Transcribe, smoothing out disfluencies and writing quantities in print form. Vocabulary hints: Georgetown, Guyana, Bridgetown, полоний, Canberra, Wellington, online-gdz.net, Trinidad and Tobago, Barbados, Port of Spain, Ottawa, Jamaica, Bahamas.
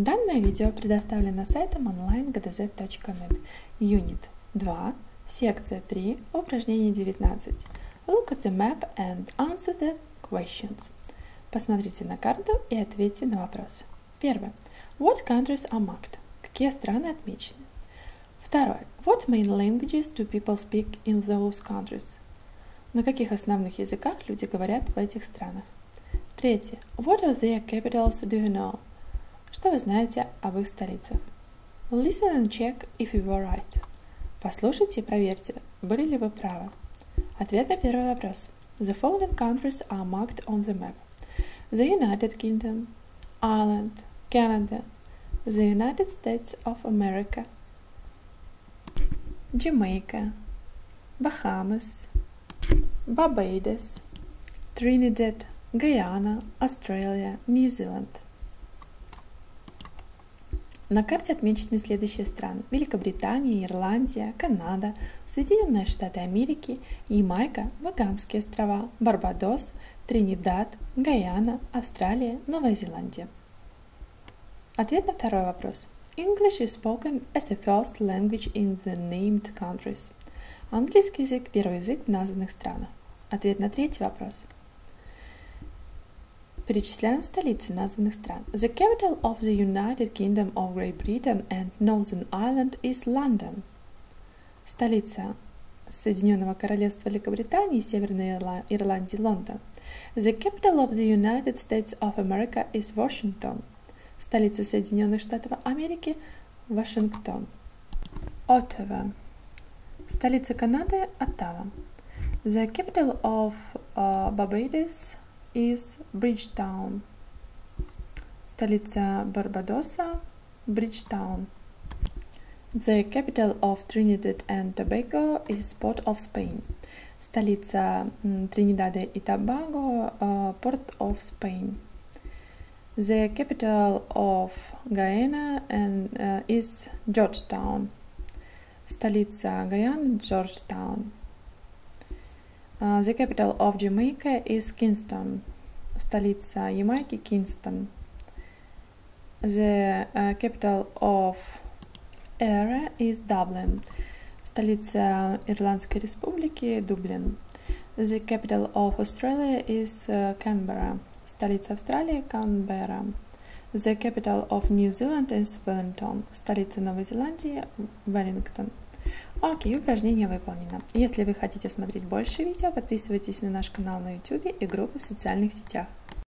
Данное видео предоставлено сайтом online-gdz.net. Unit 2, секция 3, упражнение 19. Look at the map and answer the questions. Посмотрите на карту и ответьте на вопросы. Первое. What countries are marked? Какие страны отмечены? Второе. What main languages do people speak in those countries? На каких основных языках люди говорят в этих странах? Третье. What are their capitals do you know? Что вы знаете об их столицах? Listen and check if you were right. Послушайте и проверьте, были ли вы правы. Ответ на первый вопрос. The following countries are marked on the map. The United Kingdom, Ireland, Canada, the United States of America, Jamaica, Bahamas, Barbados, Trinidad, Guyana, Australia, New Zealand. На карте отмечены следующие страны: Великобритания, Ирландия, Канада, Соединенные Штаты Америки, Ямайка, Багамские острова, Барбадос, Тринидад, Гайана, Австралия, Новая Зеландия. Ответ на второй вопрос. English is spoken as a first language in the named countries. Английский язык – первый язык в названных странах. Ответ на третий вопрос. Перечисляем столицы названных стран. The capital of the United Kingdom of Great Britain and Northern Ireland is London. Столица Соединенного Королевства Великобритании и Северной Ирландии – Лондон. The capital of the United States of America is Washington. Столица Соединенных Штатов Америки – Вашингтон. Ottawa. Столица Канады – Оттава. The capital of Barbados is Bridgetown. Столица Барбадоса – Bridgetown. The capital of Trinidad and Tobago is Port of Spain. Столица Тринидада и Тобаго – Port of Spain. The capital of Guyana is Georgetown. Столица Гайаны – Georgetown. The capital of Jamaica is Kingston. Столица Ямайки – Kingston. The capital of Ireland is Dublin. Столица Ирландской Республики – Дублин. The capital of Australia is Canberra. Столица Австралии – Канберра. The capital of New Zealand is Wellington. Столица Новой Зеландии – Wellington. Окей, упражнение выполнено. Если вы хотите смотреть больше видео, подписывайтесь на наш канал на YouTube и группу в социальных сетях.